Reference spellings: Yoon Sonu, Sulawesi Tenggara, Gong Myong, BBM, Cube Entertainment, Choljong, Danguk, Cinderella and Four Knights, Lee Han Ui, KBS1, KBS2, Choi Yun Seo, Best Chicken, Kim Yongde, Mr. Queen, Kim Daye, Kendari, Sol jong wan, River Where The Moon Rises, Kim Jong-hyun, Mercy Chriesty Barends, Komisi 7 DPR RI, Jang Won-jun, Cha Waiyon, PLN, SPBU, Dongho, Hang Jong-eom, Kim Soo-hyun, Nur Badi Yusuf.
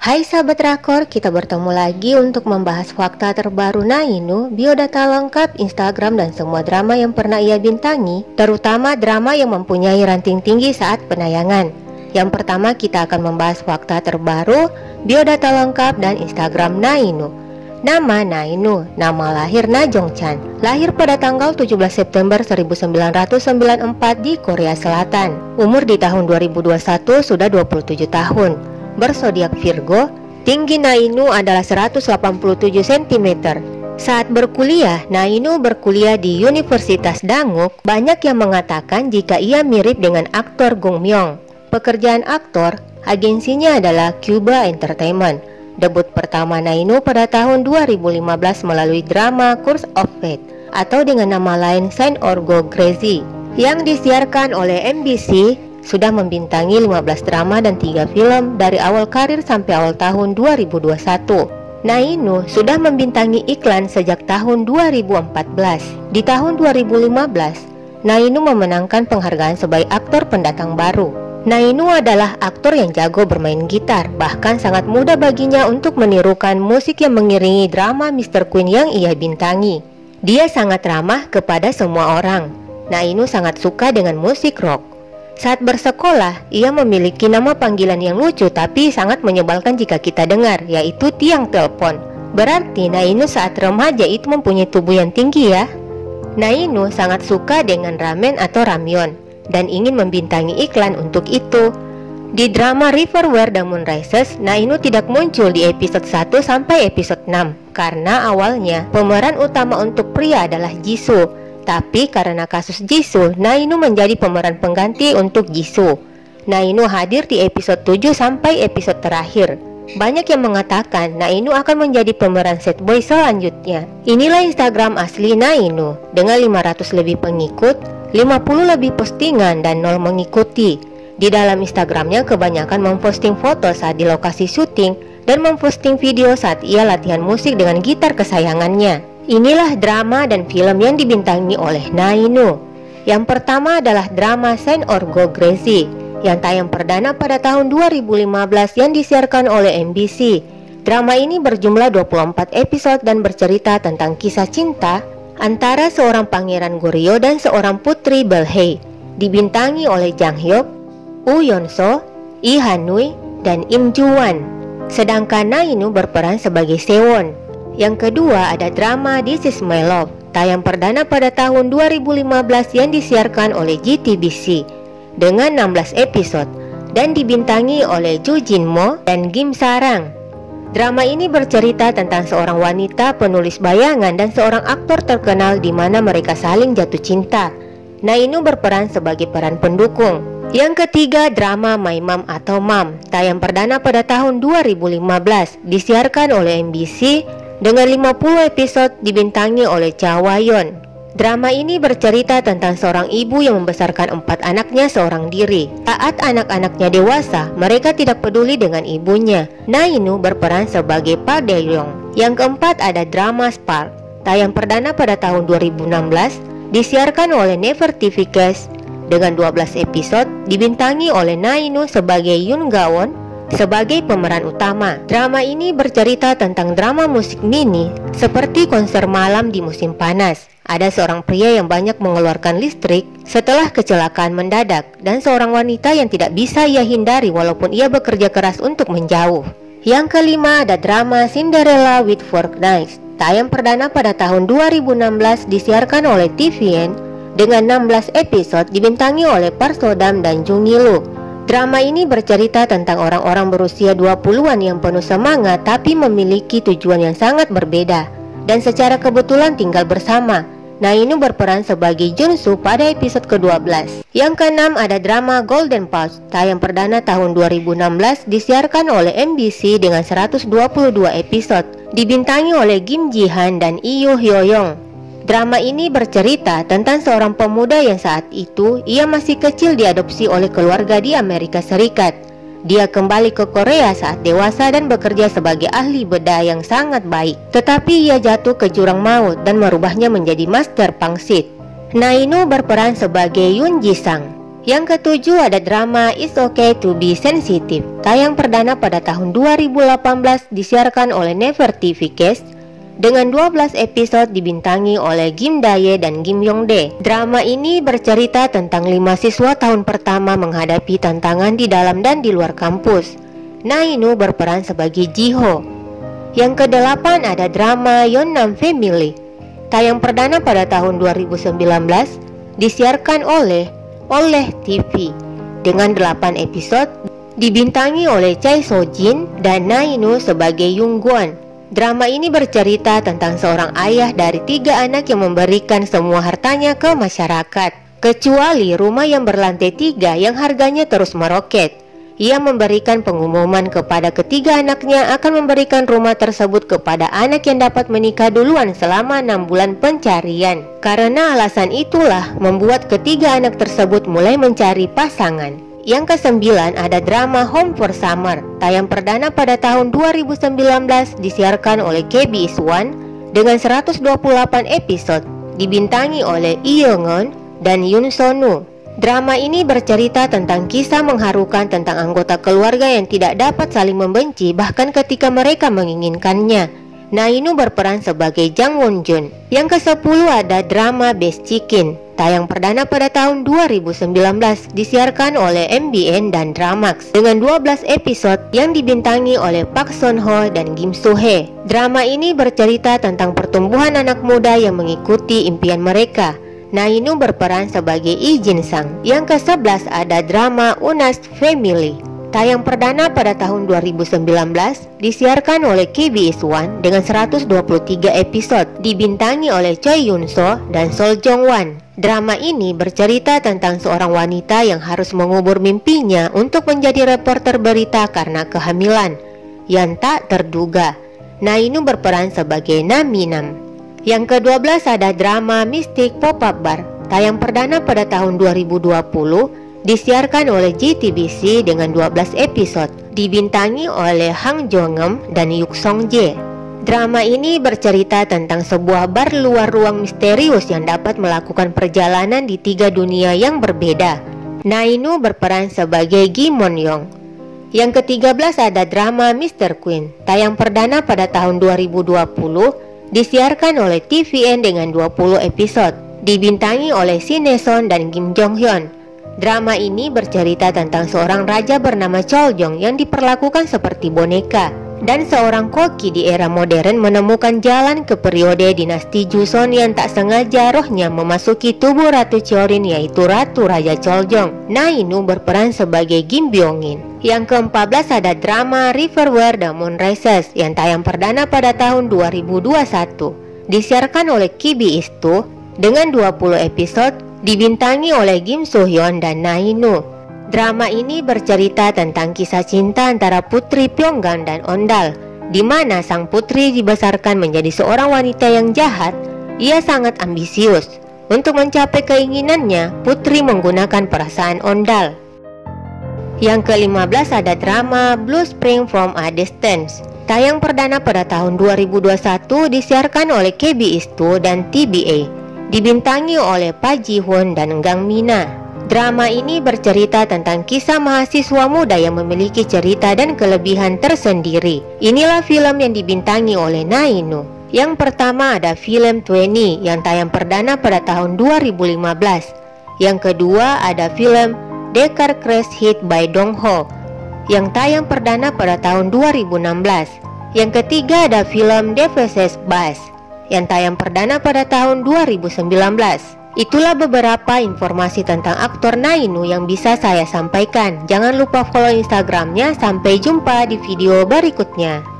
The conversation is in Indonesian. Hai sahabat Drakor, kita bertemu lagi untuk membahas fakta terbaru Na In Woo, biodata lengkap, Instagram dan semua drama yang pernah ia bintangi, terutama drama yang mempunyai rating tinggi saat penayangan. Yang pertama kita akan membahas fakta terbaru, biodata lengkap dan Instagram Na In Woo. Nama Na In Woo, nama lahir Na Jong Chan, lahir pada tanggal 17 September 1994 di Korea Selatan. Umur di tahun 2021 sudah 27 tahun. Bersodiak Virgo. Tinggi Na In Woo adalah 187 cm. Saat berkuliah, Na In Woo berkuliah di Universitas Danguk. Banyak yang mengatakan jika ia mirip dengan aktor Gong Myong. Pekerjaan aktor, agensinya adalah Cube Entertainment. Debut pertama Na In Woo pada tahun 2015 melalui drama Curse of Fate atau dengan nama lain Saint Orgo Crazy yang disiarkan oleh MBC. Sudah membintangi 15 drama dan 3 film dari awal karir sampai awal tahun 2021. Na In Woo sudah membintangi iklan sejak tahun 2014. Di tahun 2015, Na In Woo memenangkan penghargaan sebagai aktor pendatang baru. Na In Woo adalah aktor yang jago bermain gitar, bahkan sangat mudah baginya untuk menirukan musik yang mengiringi drama Mr. Queen yang ia bintangi. Dia sangat ramah kepada semua orang. Na In Woo sangat suka dengan musik rock. Saat bersekolah, ia memiliki nama panggilan yang lucu tapi sangat menyebalkan jika kita dengar, yaitu tiang telepon. Berarti Na In Woo saat remaja itu mempunyai tubuh yang tinggi ya. Na In Woo sangat suka dengan ramen atau ramyeon dan ingin membintangi iklan untuk itu. Di drama River Where The Moon Rises, Na In Woo tidak muncul di episode 1 sampai episode 6 karena awalnya pemeran utama untuk pria adalah Jisoo. Tapi karena kasus Jisoo, Na In Woo menjadi pemeran pengganti untuk Jisoo. Na In Woo hadir di episode 7 sampai episode terakhir. Banyak yang mengatakan Na In Woo akan menjadi pemeran set boy selanjutnya. Inilah Instagram asli Na In Woo dengan 500 lebih pengikut, 50 lebih postingan dan 0 mengikuti. Di dalam Instagramnya kebanyakan memposting foto saat di lokasi syuting dan memposting video saat ia latihan musik dengan gitar kesayangannya. Inilah drama dan film yang dibintangi oleh Na In Woo. Yang pertama adalah drama Saint Orgo Crazy yang tayang perdana pada tahun 2015 yang disiarkan oleh MBC. Drama ini berjumlah 24 episode dan bercerita tentang kisah cinta antara seorang pangeran Goryeo dan seorang putri Belhae. Dibintangi oleh Jang Hyuk, Woo Yeon Seo, Lee Han Ui, dan Im Joo Wan. Sedangkan Na In Woo berperan sebagai Sewon. Yang kedua ada drama This Is My Love, tayang perdana pada tahun 2015 yang disiarkan oleh JTBC dengan 16 episode dan dibintangi oleh Joo Jinmo dan Kim Sarang. Drama ini bercerita tentang seorang wanita penulis bayangan dan seorang aktor terkenal di mana mereka saling jatuh cinta. Na In Woo berperan sebagai peran pendukung. Yang ketiga drama My Mom atau Mom, tayang perdana pada tahun 2015 disiarkan oleh MBC dengan 50 episode dibintangi oleh Cha Waiyon. Drama ini bercerita tentang seorang ibu yang membesarkan 4 anaknya seorang diri. Saat anak-anaknya dewasa, mereka tidak peduli dengan ibunya. Na In Woo berperan sebagai Park So Dam. Yang keempat ada drama Spark, tayang perdana pada tahun 2016, disiarkan oleh Never TV Cast dengan 12 episode, dibintangi oleh Na In Woo sebagai Yun Gaon sebagai pemeran utama. Drama ini bercerita tentang drama musik mini seperti konser malam di musim panas. Ada seorang pria yang banyak mengeluarkan listrik setelah kecelakaan mendadak dan seorang wanita yang tidak bisa ia hindari walaupun ia bekerja keras untuk menjauh. Yang kelima ada drama Cinderella with Four Knights, tayang perdana pada tahun 2016 disiarkan oleh TVN dengan 16 episode dibintangi oleh Park So Dam dan Jung Il-woo. Drama ini bercerita tentang orang-orang berusia 20-an yang penuh semangat tapi memiliki tujuan yang sangat berbeda dan secara kebetulan tinggal bersama. Na In Woo berperan sebagai Jisoo pada episode ke-12. Yang keenam ada drama Golden Pouch, tayang perdana tahun 2016 disiarkan oleh MBC dengan 122 episode, dibintangi oleh Kim Ji-han dan Yoo Hyoyong. Drama ini bercerita tentang seorang pemuda yang saat itu ia masih kecil diadopsi oleh keluarga di Amerika Serikat. Dia kembali ke Korea saat dewasa dan bekerja sebagai ahli bedah yang sangat baik. Tetapi ia jatuh ke jurang maut dan merubahnya menjadi master pangsit. Na In Woo berperan sebagai Yoon Ji Sang. Yang ketujuh ada drama It's Okay to Be Sensitive, tayang perdana pada tahun 2018 disiarkan oleh Never TV Kids dengan 12 episode dibintangi oleh Kim Daye dan Kim Yongde. Drama ini bercerita tentang 5 siswa tahun pertama menghadapi tantangan di dalam dan di luar kampus. Na In Woo berperan sebagai Jiho. Yang kedelapan ada drama Yeonnam Family, tayang perdana pada tahun 2019 disiarkan oleh TV dengan 8 episode dibintangi oleh Choi Sojin dan Na In Woo sebagai Yun Gaon. Drama ini bercerita tentang seorang ayah dari 3 anak yang memberikan semua hartanya ke masyarakat, kecuali rumah yang berlantai 3 yang harganya terus meroket. Ia memberikan pengumuman kepada ketiga anaknya akan memberikan rumah tersebut kepada anak yang dapat menikah duluan selama 6 bulan pencarian. Karena alasan itulah membuat ketiga anak tersebut mulai mencari pasangan. Yang kesembilan ada drama Home for Summer, tayang perdana pada tahun 2019 disiarkan oleh KBS1 dengan 128 episode dibintangi oleh Lee Han Ui dan Yoon Sonu. Drama ini bercerita tentang kisah mengharukan tentang anggota keluarga yang tidak dapat saling membenci bahkan ketika mereka menginginkannya. Na In Woo berperan sebagai Jang Won-jun. Yang ke-10 ada drama Best Chicken, tayang perdana pada tahun 2019 disiarkan oleh MBN dan Dramax dengan 12 episode yang dibintangi oleh Park So Dam dan Kim Soo-hye. Drama ini bercerita tentang pertumbuhan anak muda yang mengikuti impian mereka. Na In Woo berperan sebagai Lee Jin-sang. Yang ke-11 ada drama Unas Family, tayang perdana pada tahun 2019 disiarkan oleh KBS1 dengan 123 episode dibintangi oleh Choi Yun Seo dan Sol Jong Wan. Drama ini bercerita tentang seorang wanita yang harus mengubur mimpinya untuk menjadi reporter berita karena kehamilan yang tak terduga. Na In Woo berperan sebagai Nam Minam. Yang ke-12 ada drama Mystic Pop-up Bar, tayang perdana pada tahun 2020 disiarkan oleh JTBC dengan 12 episode dibintangi oleh Hang Jong-eom dan Yuk Song-jae. Drama ini bercerita tentang sebuah bar luar ruang misterius yang dapat melakukan perjalanan di 3 dunia yang berbeda. Na In Woo berperan sebagai Gong Myong. Yang ke-13 ada drama Mr. Queen, tayang perdana pada tahun 2020 disiarkan oleh TVN dengan 20 episode dibintangi oleh Sineson dan Kim Jong-hyun. Drama ini bercerita tentang seorang raja bernama Choljong yang diperlakukan seperti boneka, dan seorang koki di era modern menemukan jalan ke periode dinasti Joseon yang tak sengaja rohnya memasuki tubuh Ratu Cheorin, yaitu Ratu Raja Choljong. Na In Woo berperan sebagai Kim Byung-in. Yang ke-14 ada drama River Where The Moon Rises yang tayang perdana pada tahun 2021 disiarkan oleh KBS2 dengan 20 episode dibintangi oleh Kim Soo-hyun dan Na In Woo. Drama ini bercerita tentang kisah cinta antara Putri Pyonggan dan Ondal, di mana sang putri dibesarkan menjadi seorang wanita yang jahat. Ia sangat ambisius. Untuk mencapai keinginannya, Putri menggunakan perasaan Ondal. Yang ke-15 ada drama Blue Spring from a Distance, tayang perdana pada tahun 2021 disiarkan oleh KBS2 dan TBA dibintangi oleh Pak Ji-hun dan Gang Mina. Drama ini bercerita tentang kisah mahasiswa muda yang memiliki cerita dan kelebihan tersendiri. Inilah film yang dibintangi oleh Na In Woo. Yang pertama ada film 20 yang tayang perdana pada tahun 2015. Yang kedua ada film The Car Crash Hit by Dong Ho yang tayang perdana pada tahun 2016. Yang ketiga ada film The Faces Bus yang tayang perdana pada tahun 2019. Itulah beberapa informasi tentang aktor Na In Woo yang bisa saya sampaikan. Jangan lupa follow Instagramnya. Sampai jumpa di video berikutnya.